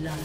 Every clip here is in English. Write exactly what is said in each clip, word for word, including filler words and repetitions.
blood.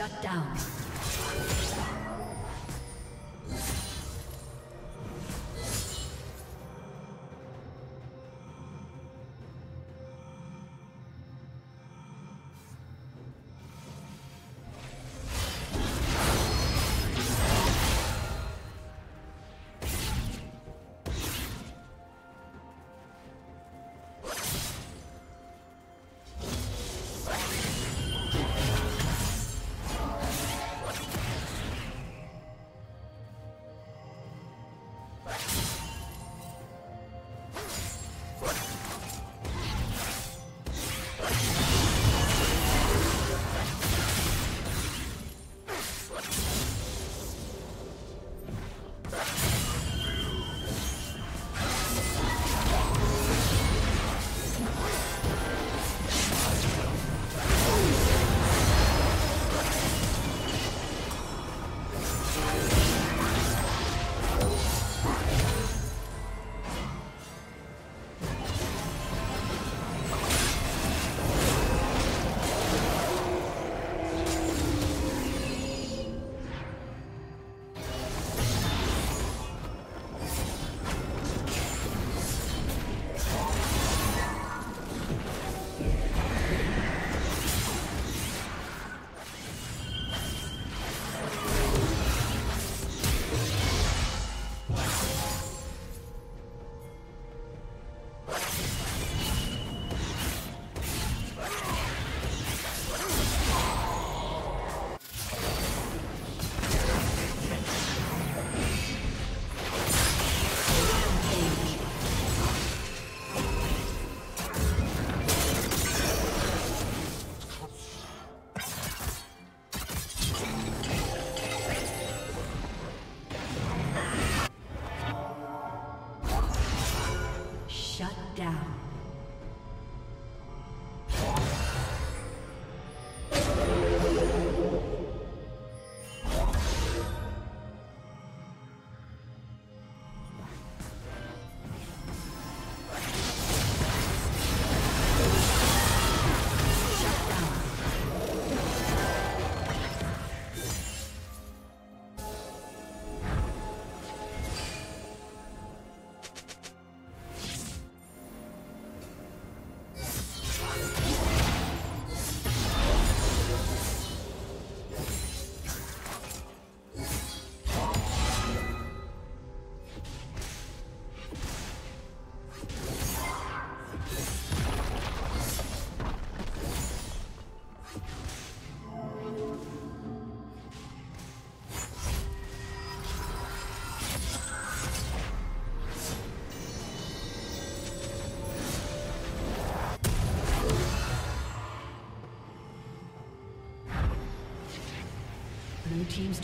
Shut down. Blue team's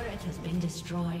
turret has been destroyed.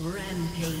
Rampage.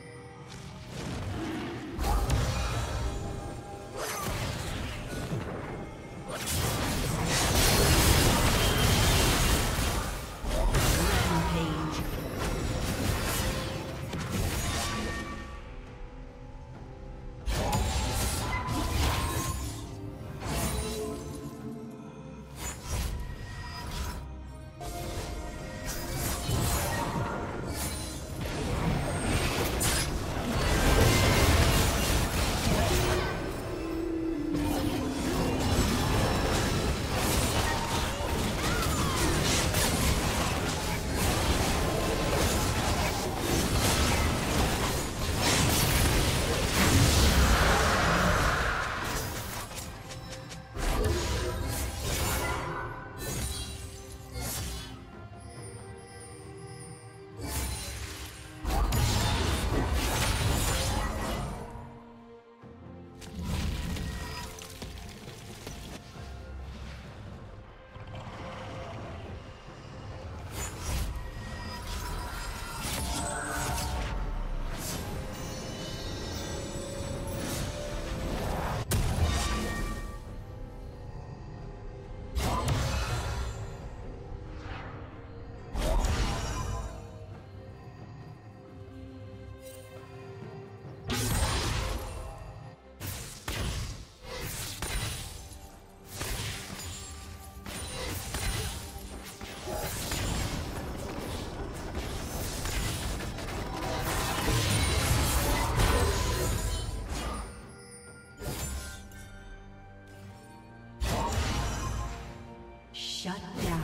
Shut down.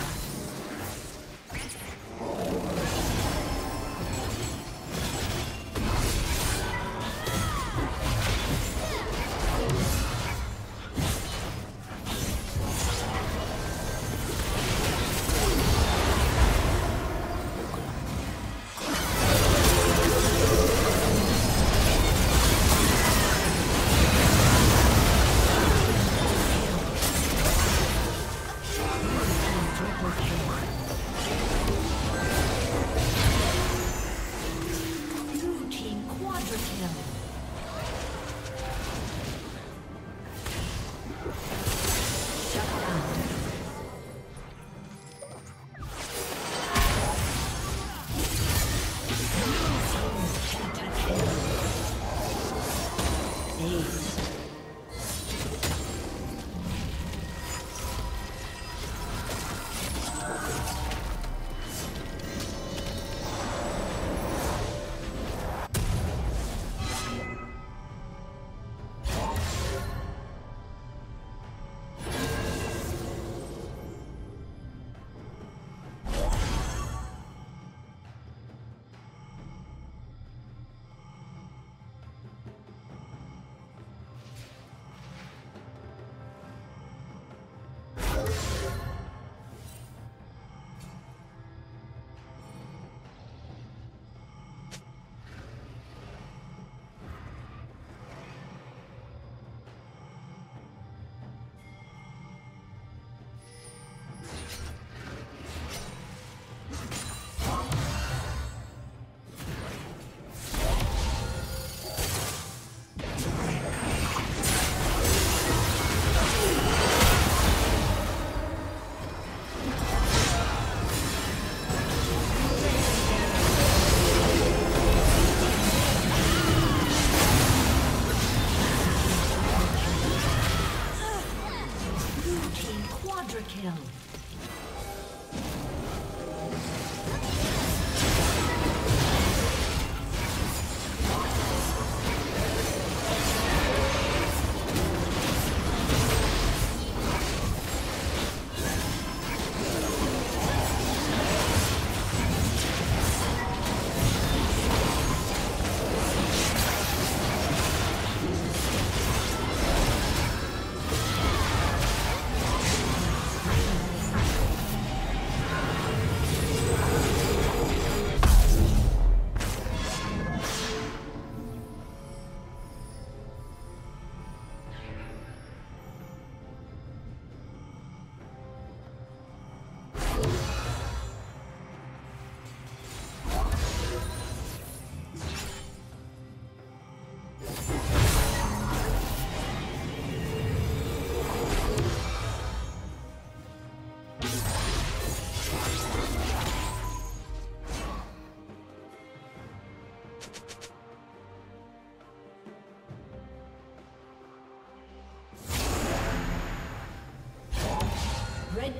Red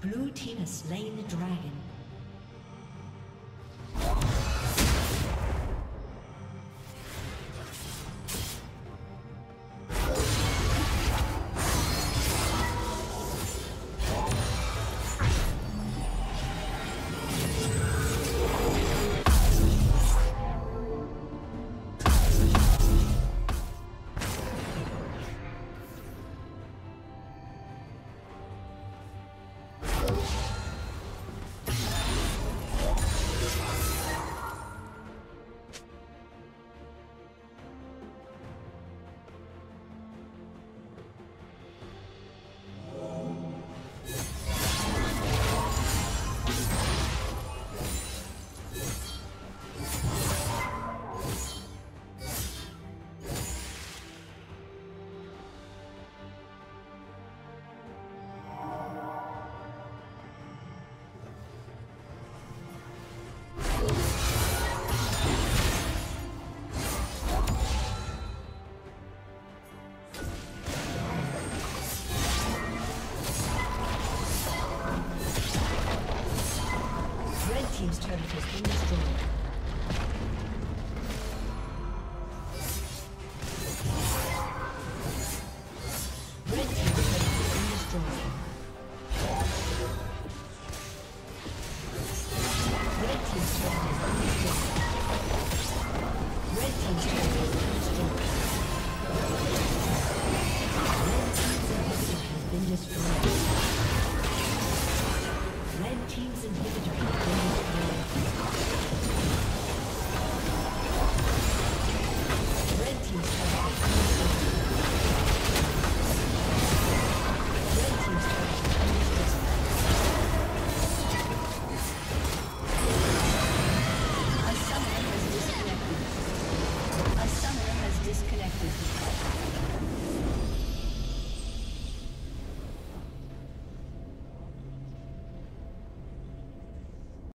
Blue team has slain the dragon.